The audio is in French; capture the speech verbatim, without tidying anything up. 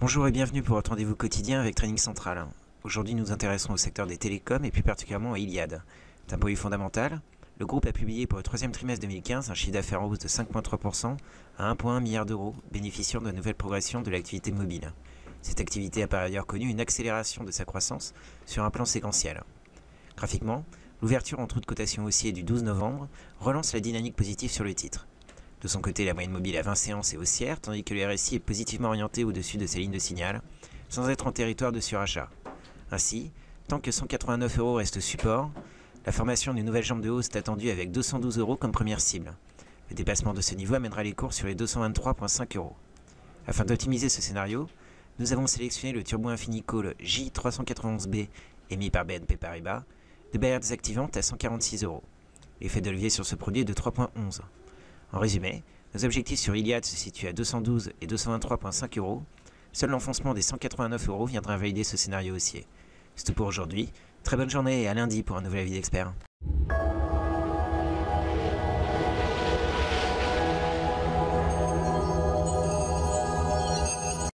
Bonjour et bienvenue pour votre rendez-vous quotidien avec Trading Central. Aujourd'hui, nous nous intéresserons au secteur des télécoms et plus particulièrement à Iliad. D'un point de vue fondamental, le groupe a publié pour le troisième trimestre deux mille quinze un chiffre d'affaires en hausse de cinq virgule trois pour cent à un virgule un milliard d'euros, bénéficiant de la nouvelle progression de l'activité mobile. Cette activité a par ailleurs connu une accélération de sa croissance sur un plan séquentiel. Graphiquement, l'ouverture en trou de cotation haussier du douze novembre relance la dynamique positive sur le titre. De son côté, la moyenne mobile à vingt séances est haussière, tandis que le R S I est positivement orienté au-dessus de ses lignes de signal, sans être en territoire de surachat. Ainsi, tant que cent quatre-vingt-neuf euros reste support, la formation d'une nouvelle jambe de hausse est attendue avec deux cent douze euros comme première cible. Le dépassement de ce niveau amènera les cours sur les deux cent vingt-trois virgule cinq euros. Afin d'optimiser ce scénario, nous avons sélectionné le Turbo Infini Call J trois cent quatre-vingt-onze B émis par B N P Paribas, de barrière désactivante à cent quarante-six euros. L'effet de levier sur ce produit est de trois virgule onze. En résumé, nos objectifs sur Iliad se situent à deux cent douze et deux cent vingt-trois virgule cinq euros. Seul l'enfoncement des cent quatre-vingt-neuf euros viendra valider ce scénario haussier. C'est tout pour aujourd'hui. Très bonne journée et à lundi pour un nouvel avis d'expert.